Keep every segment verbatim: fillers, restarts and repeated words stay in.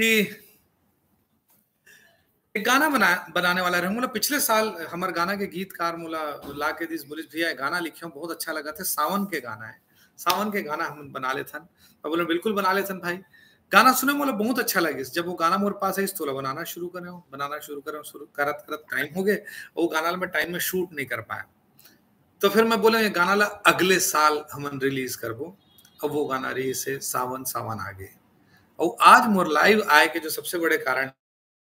कि एक गाना बना बनाने वाला रहा मुला पिछले साल हमारे गाना के गीतकार मुला ला के दिस बोलिस भैया गाना लिखियो बहुत अच्छा लगा था। सावन के गाना है, सावन के गाना हम बना लेथन और बोले बिल्कुल बना लेथन भाई। गाना सुने मुला बहुत अच्छा लगे। जब वो गाना मोर पास है इस तोला बनाना शुरू करे बनाना शुरू करे शुरू करत करत टाइम हो गए वो गाना में टाइम में शूट नहीं कर पाया। तो फिर मैं बोला ये गाना ला अगले साल हम रिलीज करबो। अब वो गाना रही से सावन सावन आ गए और आज मोर लाइव आए के जो सबसे बड़े कारण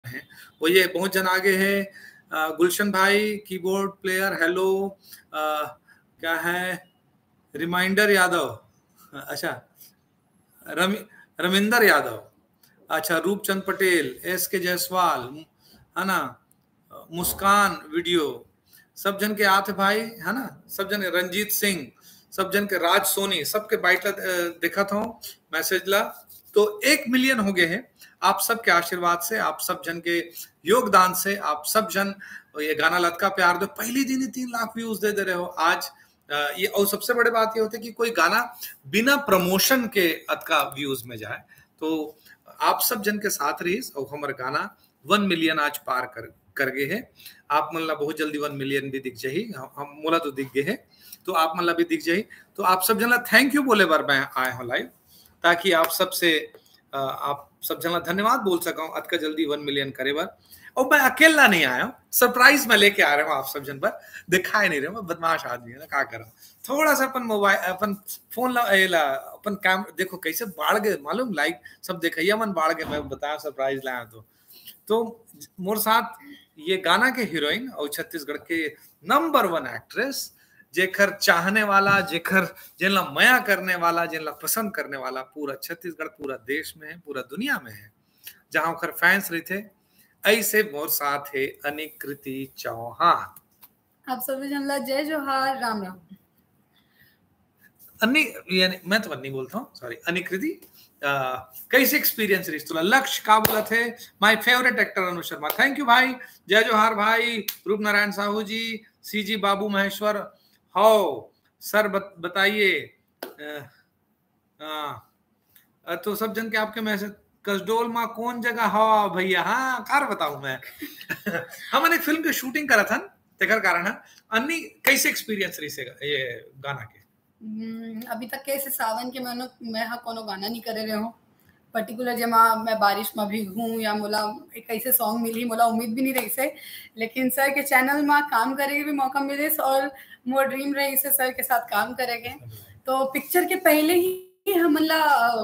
है वो ये बहुत जन आगे हैं। गुलशन भाई कीबोर्ड प्लेयर हेलो, क्या है रिमाइंडर यादव, अच्छा रमि रमिंदर यादव, अच्छा रूपचंद पटेल, एस के जायसवाल है ना, मुस्कान वीडियो, सब जन के आते भाई है ना, सब जन रंजीत सिंह, सब जन के राज सोनी, सबके बाइट देखा था मैसेज ला। तो एक मिलियन हो गए हैं आप सब के आशीर्वाद से, आप सब जन के योगदान से, आप सब जन ये गाना लतका प्यार दो पहले दिन ही तीन लाख व्यूज दे दे रहे हो आज ये। और सबसे बड़ी बात ये होती है कि कोई गाना बिना प्रमोशन के अतका व्यूज में जाए। तो आप सब जन के साथ रही और हमारे गाना वन मिलियन आज पार कर कर गए है। आप मनला बहुत जल्दी वन मिलियन भी दिख जाही, हम मोला तो दिख गए है तो आप मनला भी दिख जाही। तो आप सब जनला थैंक यू बोले बार मैं आए हूँ लाइव ताकि आप सबसे आप सब जना धन्यवाद बोल सका अतका जल्दी वन मिलियन करे बार। और मैं अकेला नहीं आया हूँ, सरप्राइज मैं लेके आ रहा हूँ आप सब जन पर, दिखाई नहीं रहे हूँ, बदमाश आदमी है ना क्या कर रहा हूँ। थोड़ा सा अपन मोबाइल अपन फोन ला ला अपन काम देखो कैसे बाढ़ गए मालूम, लाइक सब देखा मन बाढ़ गए मैं बताया सरप्राइज लाया। तो तो मोर साथ ये गाना के हीरोइन और छत्तीसगढ़ के नंबर वन एक्ट्रेस जेखर चाहने वाला जेखर जिनला मया करने वाला जिनला पसंद करने वाला पूरा छत्तीसगढ़ पूरा देश में है पूरा दुनिया में है जहां ओकर फैंस रहे थे। ऐसे मोर साथ है अनिकृति चौहान। आप सभी जनला जय जोहार राम राम। अन्नी यानी मैं तो अन्नी बोलता हूँ सॉरी। अनिकृति कैसे एक्सपीरियंस रही तुला, लक्ष्य का बोला थे my favourite actor Anuj Sharma, thank you भाई, जय जोहार भाई, रूप नारायण साहू जी, सी जी बाबू महेश्वर, हाओ सर बताइए। तो सब जन के आपके मैसेज कसडोल माँ कौन जगह हाओ भैया, हाँ कार बताऊं मैं हमने एक फिल्म की शूटिंग करा था तेकर कारण है। अन्नी कैसे एक्सपीरियंस रही से ये गाना के अभी तक कैसे सावन के मैं मैं हाँ कोनो गाना नहीं करे रहे हूँ पर्टिकुलर जमा मैं बारिश में भी हूँ या मोला एक ऐसे सॉन्ग मिली मोला उम्मीद भी नहीं रही से। लेकिन सर के चैनल में काम करे के भी मौका मिले और मोर ड्रीम रही इसे सर के साथ काम करेंगे। तो पिक्चर के पहले ही हमला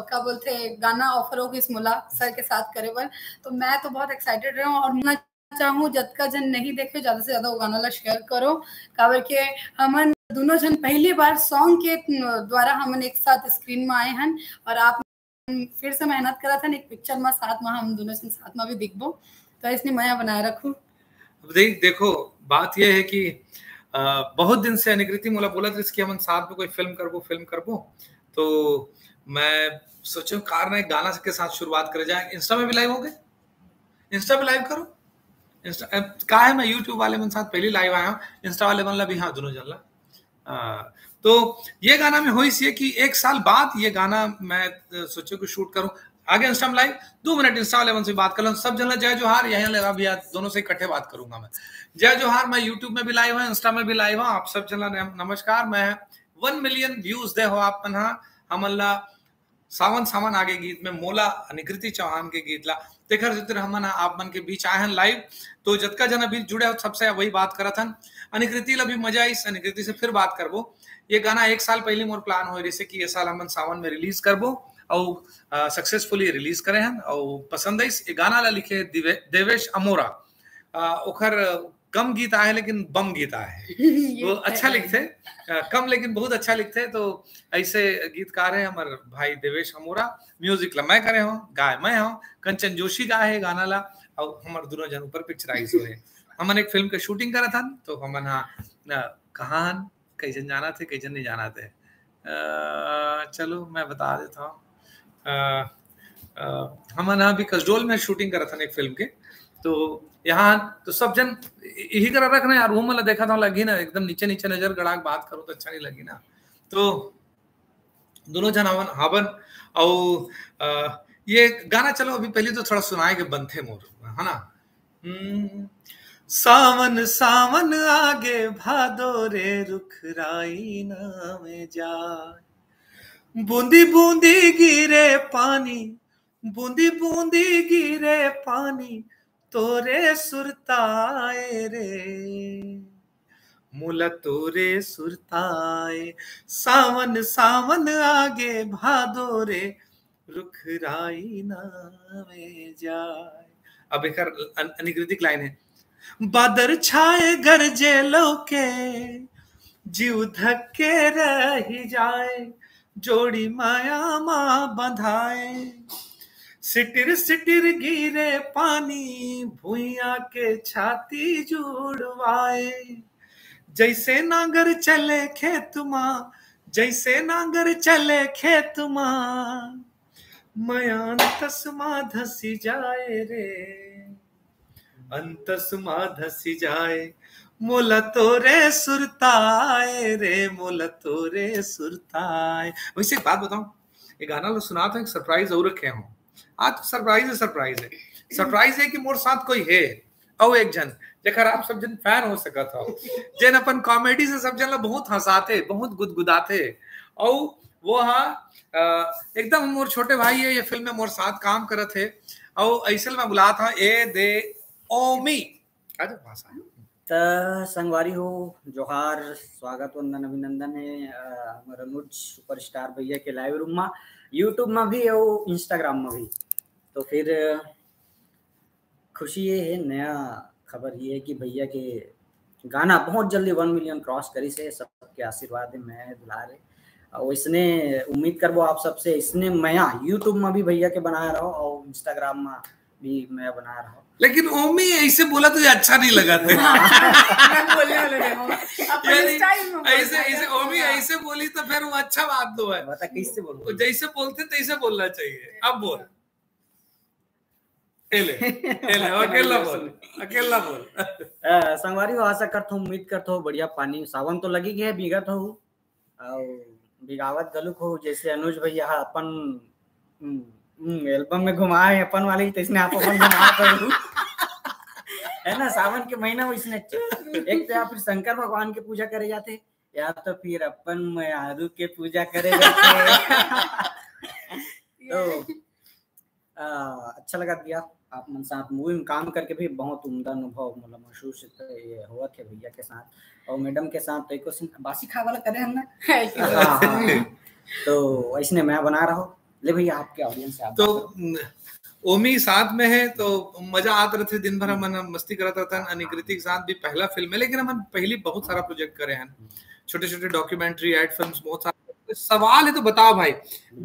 क्या बोलते गाना ऑफर होगी इस मोला सर के साथ करे पर तो मैं तो बहुत एक्साइटेड रहा हूँ। और मैं चाहूँ जद का जन नहीं देखे ज्यादा से ज्यादा वो गाना ला शेयर करो काबर के हमन दोनों जन पहली बार सॉन्ग के द्वारा हमन एक साथ स्क्रीन में आए हैं और आप फिर से मेहनत करा था एक पिक्चर में साथ में हम दोनों जन साथ में भी दिखबो तो इसने मैं बनाए रखूँ। देख देखो बात यह है कि Uh, बहुत दिन से अनिकृति मोला बोला था इसकी हम साथ में कोई फिल्म करबो फिल्म करबो तो मैं सोचूं कार ने गाना के साथ शुरुआत कर जाए। इंस्टा में भी लाइव हो गए, इंस्टा पे लाइव करो इंस्टा का है। मैं यूट्यूब वाले मन साथ पहले लाइव आया हूँ, इंस्टा वाले मन ला भी हाँ दोनों जन ला। तो ये गाना में हो इसलिए कि एक साल बाद ये गाना मैं सोचूं कि शूट करूँ आगे इंस्टा में लाइव दो मिनट इंस्टा लेवन से बात कर लो। सब जन जय जोहार, यहीं लगा भैया दोनों से इकट्ठे बात करूंगा मैं। जय जोहार, मैं यूट्यूब में भी लाइव हूँ इंस्टा में भी लाइव हूँ। आप सब जन नमस्कार। मैं वन मिलियन व्यूज दे हो आप मन हमला सावन सावन आगे गीत में मोला अनिकृति चौहान के गीत ला तेखर जितर हमन आप मन के बीच आए हैं लाइव। तो जतका जन अभी जुड़े हो सबसे वही बात करा था। अनिकृति ला भी मजा आई, अनिकृति से फिर बात करबो। ये गाना एक साल पहले मोर प्लान हो रही कि ये साल हमन सावन में रिलीज करबो और सक्सेसफुली रिलीज करे हैं। और पसंद है इस गाना ला लिखे दिवे, देवेश अमोरा ओखर कम गीत आए लेकिन बम गीत आए वो अच्छा लिखते कम लेकिन बहुत अच्छा लिखते। तो ऐसे गीतकार है हमारे भाई देवेश अमोरा। म्यूजिक ला मैं करे हूँ, गाय मैं हूँ, कंचन जोशी गाए है गाना ला और हमारे दोनों जन ऊपर पिक्चराइज हुए। हमने एक फिल्म का शूटिंग करा था तो हमन हाँ कहान कई जन जाना थे कई जन नहीं जाना थे। आ, चलो मैं बता देता हूँ। हम ना अभी कसडोल में शूटिंग करा था एक फिल्म के तो यहाँ तो सब जन यही करा रखना यार। वो मतलब देखा था लगी ना एकदम नीचे नीचे नजर गड़ा बात करो तो अच्छा नहीं लगी ना। तो दोनों जन हवन हवन और ये गाना चलो अभी पहले तो थोड़ा सुनाएंगे बंथे मोर, है ना। सावन सावन आगे भादो रे रुख राई ना में जाए, बूंदी बूंदी गिरे पानी, बूंदी बूंदी गिरे पानी तोरे सुरताए रे, मुला तोरे सुरताए। सावन सावन आगे भादो रे रुख राई नामे जाए। अब एक अनिकृतिक लाइन है, बादर छाए गरजे लौके जीव धक्के रही जाए, जोड़ी माया माँ बंधाए, सिटिर सिटिर गिरे पानी भुइया के छाती जुड़वाए, जैसे नांगर चले खेत माँ, जैसे नांगर चले खेत माँ मयान तस्मा धसी जाए रे, अंतस्मा धसी जाए, मोला तोरे सुरताए रे, मोला तोरे सुरताए। वैसे एक बात बताऊं, ये गाना लोग सुना था एक सरप्राइज और रखे हूँ आज, तो सरप्राइज है, सरप्राइज है, सरप्राइज है कि मोर साथ कोई है और एक जन जखर आप सब जन फैन हो सका था, जन अपन कॉमेडी से सब जन बहुत हंसाते, बहुत गुदगुदाते, और वो हाँ एकदम मोर छोटे भाई है, ये फिल्म में मोर साथ काम करे थे, और ऐसल में बुला था ए दे ओमी त संगवारी हो, जोहार, स्वागत और अभिनंदन है हमारे अनुज सुपरस्टार भैया के लाइव रूम में, यूट्यूब में भी और इंस्टाग्राम में भी। तो फिर खुशी ये है, नया खबर ये है कि भैया के गाना बहुत जल्दी वन मिलियन क्रॉस करी से, सबके आशीर्वाद है, मैं दुलार है, और इसने उम्मीद करबो आप सबसे, इसने मैं यूट्यूब में भी भैया के बना रहा हूँ और इंस्टाग्राम में भी मैं बना रहा हूँ। लेकिन ओमी ऐसे बोला तो ये अच्छा नहीं लगा था। ऐसे ऐसे ओमी ऐसे बोली तो फिर वो अच्छा बात दो है, बता कैसे बोलूं, जैसे बोलते तैसे बोलना चाहिए। अब बोल एले एले अकेला बोल अकेला बोल संगवारी हो, आशा करता हूँ उम्मीद करता हूँ बढ़िया पानी सावन तो लगी है, बीघत हो और बिगावत गलुक हो, जैसे अनुज भैया अपन एल्बम में घुमाए अपन वाले, तो इसने आप अपन घुमा करूं है ना। सावन के महीना में इसने एक तो या फिर शंकर भगवान की पूजा करे जाते, या तो फिर अपन मैं आरू के पूजा करे जाते। तो आ, अच्छा लगा भैया, आप मन साथ मूवी में काम करके भी बहुत उम्दा अनुभव मतलब महसूस हुआ थे भैया के साथ और मैडम के साथ। तो एक बासी खा वाला करे हम ना, तो इसने मैं बना रहा हूँ। ले भैया आपके ऑडियंस से आप तो ओमी साथ में है तो मजा आते रहते, दिन भर हम मस्ती करता था। अनिकृति के साथ भी पहला फिल्म है, लेकिन हम पहली बहुत सारा प्रोजेक्ट करे हैं, छोटे छोटे डॉक्यूमेंट्री एड फिल्म बहुत सारे। सवाल है तो बताओ भाई,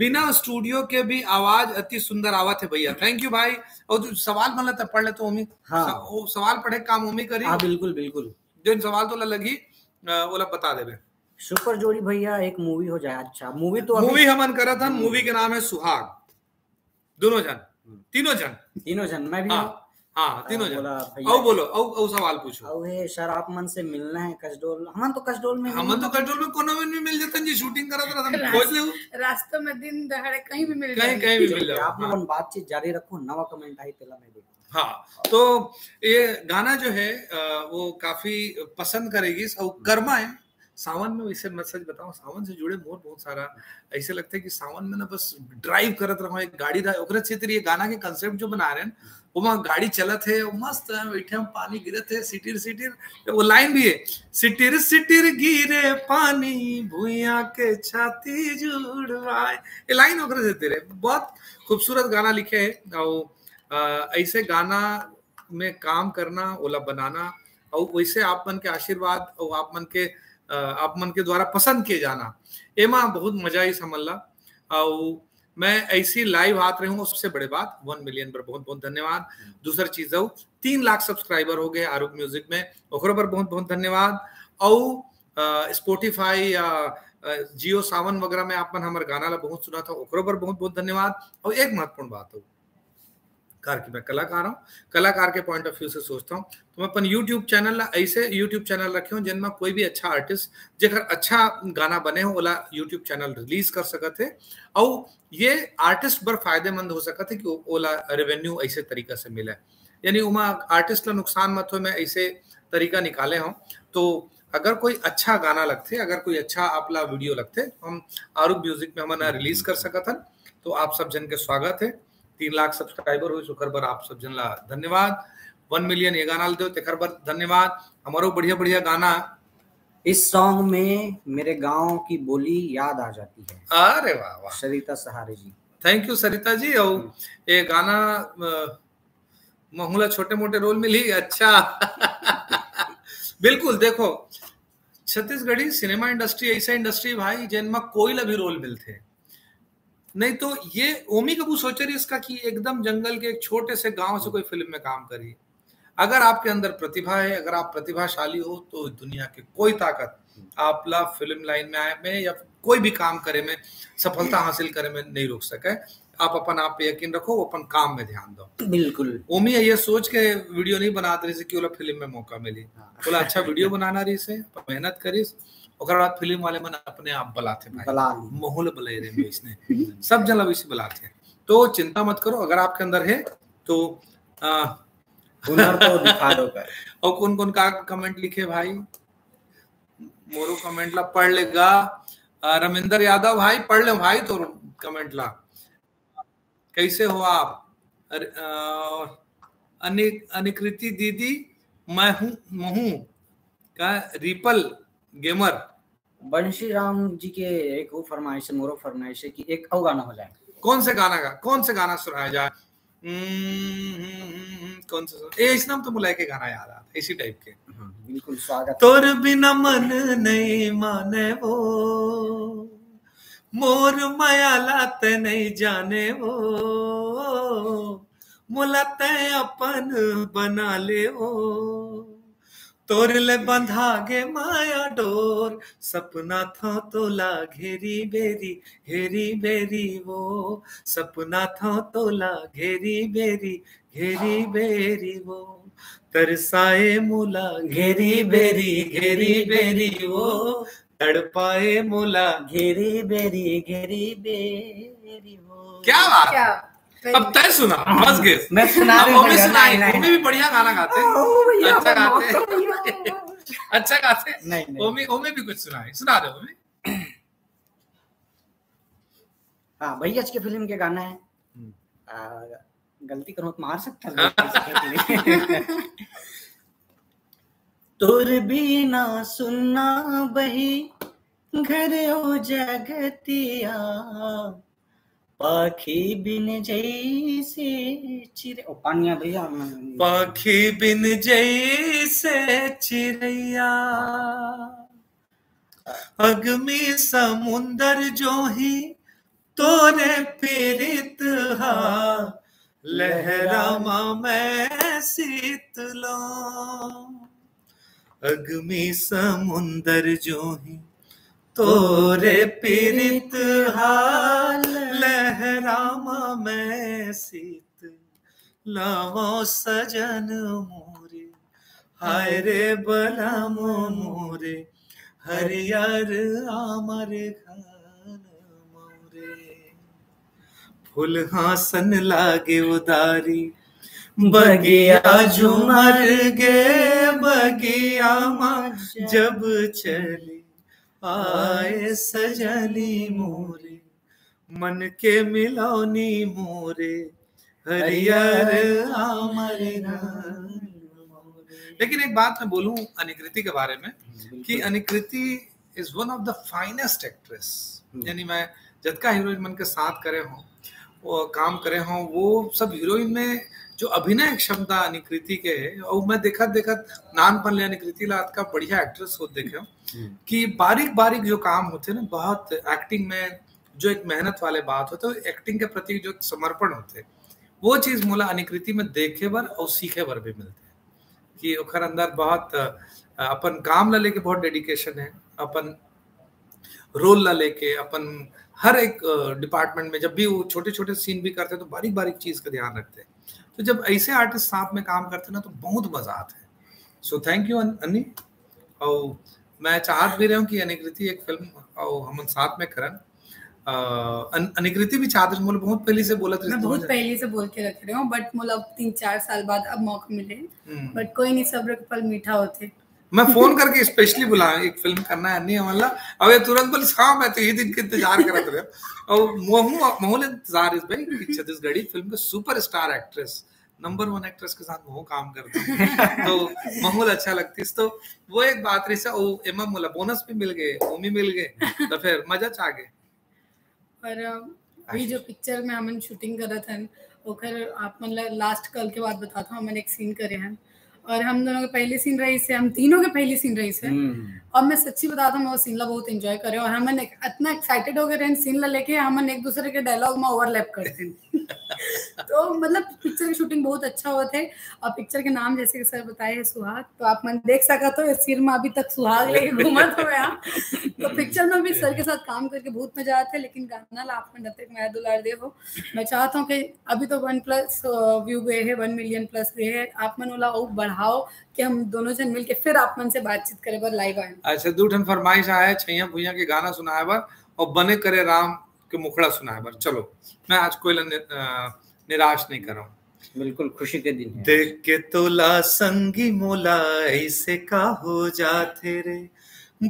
बिना स्टूडियो के भी आवाज अति सुंदर आवत है भैया, थैंक यू भाई। और जो सवाल मन लगता पढ़ लेते ओमी, हाँ वो सवाल पढ़े काम ओमी करी, हाँ बिल्कुल बिल्कुल, जो सवाल तो लगी वो लग बता देवे। सुपर जोड़ी भैया एक मूवी हो जाए, अच्छा मूवी तो मूवी हमन करा था, मूवी के नाम है सुहाग, दोनों जन तीनों जन तीनों जन मैं भी हाँ हाँ तीनों जन। आओ बोलो आओ आओ सवाल पूछो। आओ हे सर आप मन से मिलना है कसडोल, हमन तो कसडोल में हमन तो कसडोल में कोनो में भी मिल जातन जी, शूटिंग करत रहतन खोज लेऊ रास्ते में दिन दहाड़े कहीं भी मिल जाए, कहीं कहीं भी मिल जाए। आप लोगन बातचीत जारी रखो, नवा कमेंट आई पहला मैं देखूं। हां तो ये गाना जो है वो काफी पसंद करेगी और कर्मा है सावन में। वैसे मैं सच बताऊं, सावन से जुड़े मोर बहुत सारा ऐसे लगता है कि सावन में ना बस ड्राइव करत रहो, एक गाड़ी रहा ओकरे क्षेत्र। ये गाना के कांसेप्ट जो बना रहे हैं वो वहाँ गाड़ी चलत है, वो मस्त है, बैठे हम पानी गिरे थे, सिटिर सिटिर वो लाइन भी है, सिटिर सिटिर गिरे पानी भुइया के छाती जुड़वाए, ये लाइन ओकरे क्षेत्र है। बहुत खूबसूरत गाना लिखे है और ऐसे गाना में काम करना, ओला बनाना और वैसे आप मन के आशीर्वाद और आप मन के आप मन के द्वारा पसंद किए जाना, एमा बहुत मजा ही समल्ला। और मैं ऐसी लाइव हाथ रही हूँ। सबसे बड़े बात वन मिलियन पर बहुत बहुत धन्यवाद। दूसरी चीज हो तीन लाख सब्सक्राइबर हो गए आरुग म्यूजिक में, ओकरे पर बहुत बहुत धन्यवाद। और स्पॉटिफाई या जियो सावन वगैरह में आप मन हमारे गाना ला बहुत सुना था, ओकरे पर बहुत बहुत धन्यवाद। और एक महत्वपूर्ण बात हो कार की मैं कलाकार हूँ, कलाकार के पॉइंट ऑफ व्यू से सोचता हूँ तो मैं अपन यूट्यूब चैनल ऐसे यूट्यूब चैनल रखे हूँ जिनमें कोई भी अच्छा आर्टिस्ट जेकर अच्छा गाना बने हो ओला यूट्यूब चैनल रिलीज कर सकते हैं और ये आर्टिस्ट बर फायदेमंद हो सकते हैं कि ओला रेवेन्यू ऐसे तरीका से मिले, यानी उमा आर्टिस्ट ला नुकसान मत हो, मैं ऐसे तरीका निकाले हूँ। तो अगर कोई अच्छा गाना लगते, अगर कोई अच्छा आपला वीडियो लगते हम आरुग म्यूजिक में हमने रिलीज कर सकथन। तो आप सब जन के स्वागत है, तीन लाख सब्सक्राइबर हुई सुखर बर आप सब जन ला धन्यवाद, वन मिलियन ये गाना दो तेखर बर धन्यवाद। हमारो बढ़िया बढ़िया गाना इस सॉन्ग में मेरे गांव की बोली याद आ जाती है। अरे वाह वाह सरिता सहारे जी, थैंक यू सरिता जी। और ये गाना महुला छोटे मोटे रोल में ली, अच्छा बिल्कुल। देखो छत्तीसगढ़ी सिनेमा इंडस्ट्री ऐसा इंडस्ट्री भाई जिनमें कोई ला भी रोल मिलते नहीं, तो ये ओमी कबू सोच रही इसका कि एकदम जंगल के एक छोटे से गांव से कोई फिल्म में काम करिए। अगर आपके अंदर प्रतिभा है, अगर आप प्रतिभाशाली हो तो दुनिया की कोई ताकत आप ला फिल्म लाइन में आए में या कोई भी काम करे में सफलता हासिल करे में नहीं रोक सके। आप अपन आप पे यकीन रखो, अपन काम में ध्यान दो। बिल्कुल ओमी ये सोच के वीडियो नहीं बनाते रही कि ओला फिल्म में मौका मिली, बोला अच्छा वीडियो बनाना रही से मेहनत करीस ओकर बाद फिल्म वाले मन अपने आप बलाते भाई माहौल बले रे में इसने सब जन अवश्य बलाते। तो चिंता मत करो, अगर आपके अंदर है तो हुनर तो दिखा दो। और कौन कौन का कमेंट लिखे भाई, मोरो कमेंट ला पढ़ लेगा रमेंद्र यादव भाई, पढ़ ले भाई तो कमेंट ला। कैसे हो आप अनिकृति दीदी, मैं हूँ महू का रिपल गेमर। बंशी राम जी के एक वो फरमाइश मोरो फरमाइश की एक और गाना हो जाए, कौन से गाना का कौन से गाना सुनाया जाए, कौन सा इस नाम तो बुलाए के गाना याद आता है इसी टाइप के। बिल्कुल स्वागत। तोर बिना मन नहीं माने वो, मोर माया लाते नहीं जाने वो, मोला तय अपन बना ले ओ, तोर ले बंधा गे माया डोर, सपना था तोला घेरी बेरी घेरी बेरी वो, सपना था तोला घेरी बेरी घेरी बेरी वो, तरसाए मोला घेरी बेरी घेरी बेरी वो, तड़पाए मोला घेरी बेरी घेरी बेरी वो। क्या बात, अब तय सुना बस गेस मैं सुना रही हूँ। सुनाई ओमी भी बढ़िया गाना गाते हैं, अच्छा गाते अच्छा गाते नहीं ओमी ओमी भी कुछ सुनाए सुना दो ओमी। हाँ भैया आज के फिल्म के गाना है गलती करो तो मार सकता। तोर बिना सुनना बही घर ओ जगतिया, पाखी बिन जैसे चिरे ओ पानिया भैया, पाखी बिन जैसे चिड़ैया, अग्नि समुंदर जोही तोरे पीरित हा, लहरामा मैं शीतलो, अग्नि समुंदर जोही तोरे पीरित हाल, लहरामा मैं सीत लावो सजन मोरे, हाय रे बलामो मोरे हरियर आमर खान मोरे, फूल हासन लागे उदारी बगिया झूमर गे, बगिया माँ जब चले आए सजनी मोरे, मन के मिलौनी मोरे हरियर आमर नाम। लेकिन एक बात मैं बोलूं अनिकृति के बारे में कि Anikriti is one of the finest actress, यानी मैं जतका हीरोइन मन के साथ करे हूँ वो काम करे हों वो सब हीरोइन में जो अभिनय क्षमता अनिकृति के है। और मैं देखा देखा नानपन ले अनिकृति लात का बढ़िया एक्ट्रेस हो देखे कि बारीक बारीक जो काम होते हैं ना बहुत एक्टिंग में जो एक मेहनत वाले बात होते है, एक्टिंग के प्रति जो समर्पण होते वो चीज मोला अनिकृति में देखे बर और सीखे बर भी मिलते कि ओखर अंदर बहुत अपन काम ला लेके बहुत डेडिकेशन है, अपन रोल ला लेके अपन हर एक डिपार्टमेंट में जब भी वो छोटे छोटे सीन भी करते हैं तो बारीक बारीक चीज का ध्यान रखते हैं। तो जब ऐसे आर्टिस्ट साथ में काम करते हैं ना तो बहुत मजा आता है। सो थैंक यू अन्नी। और मैं चाहत भी रहा हूँ कि अनिकृति एक फिल्म और हम साथ में करन। अनिकृति भी चाहते बोले बहुत पहले से बोला था, मैं बहुत पहले से बोल के रख रहे हूँ बट मतलब तीन चार साल बाद अब मौका मिले, बट कोई नहीं, सब्र के फल मीठा होते। मैं फोन करके स्पेशली बुला एक फिल्म करना है नहीं हमारा, अब ये तुरंत बोल हाँ मैं तो ये दिन के इंतजार करते रहे। और माहौल इंतजार इस भाई छत्तीसगढ़ी फिल्म के super star actress number one actress के साथ वो काम करते हैं तो माहौल अच्छा लगती है। तो वो एक बात रही ओ एमा मोला बोनस भी मिल गए, ओमी मिल गए तो फिर मजा चा गए। पर अभी जो पिक्चर में हमन शूटिंग कर रहे थे ओकर आप मतलब लास्ट कल के बाद बताता हूँ, मैंने एक सीन करे हैं और हम दोनों के पहले सीन रही से, हम तीनों के पहले सीन रही से और मैं सच्ची बताता हूँ मैं वो सीन ला बहुत एंजॉय करे और हमन इतना एक्साइटेड हो गए रहे सीन ला लेके, हमन एक दूसरे के डायलॉग में ओवरलैप करते हैं तो मतलब पिक्चर की शूटिंग बहुत अच्छा हुआ थे। और पिक्चर के नाम जैसे कि सर बताए हैं सुहाग, तो आप मन देख सका तो इस फिल्म में अभी तक सुहाग लेके घूमा तो यहाँ तो पिक्चर में भी सर के साथ काम करके बहुत मजा आया था। लेकिन गाना ला आप मन तक मैं दुलार दे हो, मैं चाहता हूँ कि अभी तो वन प्लस व्यू गए है, वन मिलियन प्लस गए है, आप मन वाला और बढ़ाओ कि हम दोनों जन मिलके फिर आप मन से बातचीत करे बार लाइव आए। अच्छा दूठन फरमाइश आया छैया भुइया के गाना सुनाए बार और बने करे राम के मुखड़ा सुनाए बार। चलो मैं आज कोई निराश नहीं कर रहा हूँ, बिल्कुल खुशी के दिन है। देख के तोला संगी मोला ऐसे का हो जाते रे,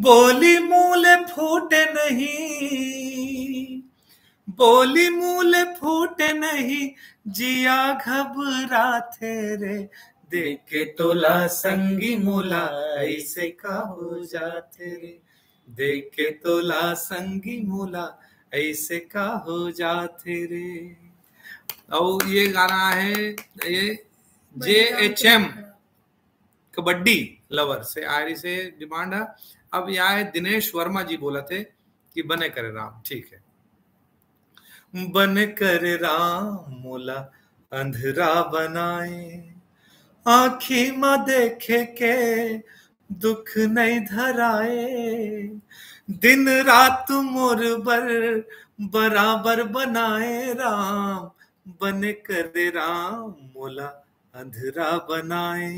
बोली मूले फूटे नहीं, बोली मूले फूटे नहीं, जिया घबराते रे, देख के तोला संगी मोला ऐसे का हो जाते रे, देख के तोला संगी मोला ऐसे का हो जाते रे। और ये गाना है ये J H M kabaddi lover से आयरी से डिमांड है। अब यहाँ दिनेश वर्मा जी बोला थे कि बने करे राम, ठीक है, बने करे राम मोला अंधेरा बनाए, आँखी में देखे के दुख नहीं धराए, दिन रात मोर बर बराबर बनाए, राम बने करे राम मोला अंधेरा बनाए।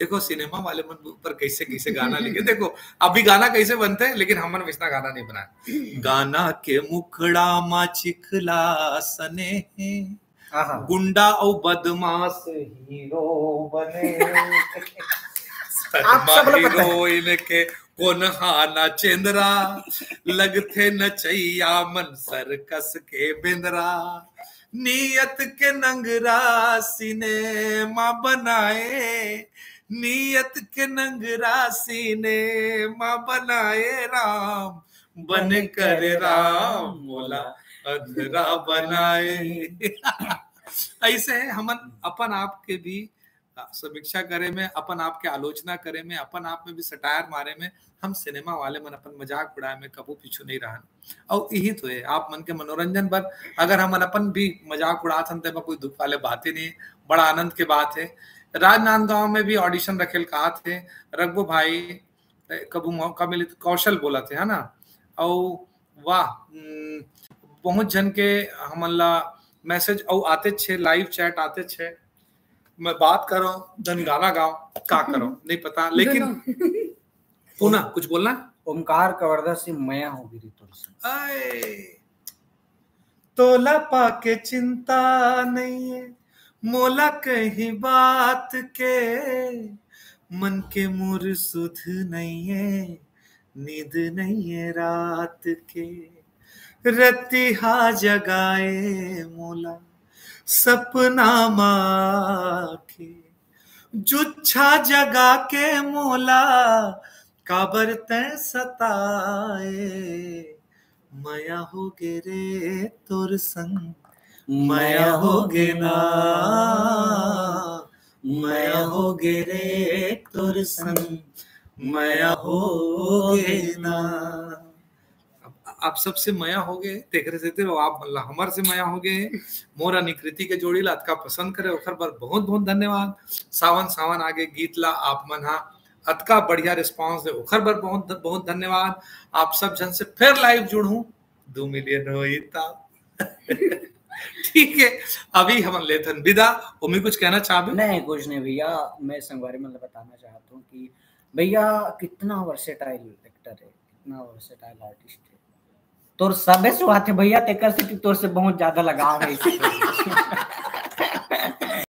देखो सिनेमा वाले मन पर कैसे कैसे गाना लिखे, देखो अभी गाना कैसे बनते हैं, लेकिन हमने वैसा गाना नहीं बनाया। गाना के मुखड़ा मा चिखला सने हैं, गुंडा और बदमाश हीरो बने हीरो इनके कोनहाना चेंद्रा, लगते न चैया मन सर्कस के बिंद्रा, नियत के नंगरा सिनेमा बनाए, नियत के नंगरा सिनेमा बनाए, राम बने करे राम मोला अंधरा बनाए। ऐसे हम अपन आप के भी समीक्षा करे में, अपन आप के आलोचना करे में, अपन आप में भी सटायर मारे में, हम सिनेमा वाले मन अपन मजाक उड़ाए में कबू पीछू नहीं रहा। और यही तो है आप मन के मनोरंजन पर अगर हम अपन भी मजाक उड़ा सन तो कोई दुख वाले बातें नहीं, बड़ा आनंद के बात है। राजनांदगांव में भी ऑडिशन रखेल कहा थे रघु भाई, कबू मौका मिले तो कौशल बोला थे है ना। और वाह बहुत जन के हमला मैसेज और आते छे, लाइव चैट आते छे, मैं बात कर रहा हूँ धन गाना गाओ का करो नहीं पता। लेकिन पुनः कुछ बोलना, ओमकार कवर्धा से मया होगी ऋतु, तोला पाके चिंता नहीं है मोला कहीं बात के, मन के मोर सुध नहीं है नींद नहीं है रात के, रतिहा जगाए मोला सपना माखे, जुच्छा जगा के मोला काबर तय सताए, माया हो गे रे तोर संग माया हो गे ना, माया हो गे रे तोर संग माया हो गे ना। आप सबसे मया हो गए देख रहे थे, आप मतलब हमार से मया हो गए। मोरा निकृति के जोड़ी ला अतका पसंद करे ओखर बार बहुत बहुत धन्यवाद। सावन सावन आगे गीत ला आप मन हा अतका बढ़िया रिस्पांस दे ओखर बार बहुत बहुत धन्यवाद। आप सब जन से फिर लाइव जुड़ूं दो मिलियन होता। ठीक है, अभी हम लेथन विदा। उम्मीद कुछ कहना चाहते? नहीं, कुछ नहीं भैया, मैं संगवारी मतलब बताना चाहता हूँ कि भैया कितना वर्सेटाइल एक्टर है, कितना वर्सेटाइल आर्टिस्ट है। तोर सबे स्वाद है भैया, तेकर से तोर से बहुत ज्यादा लगाव है।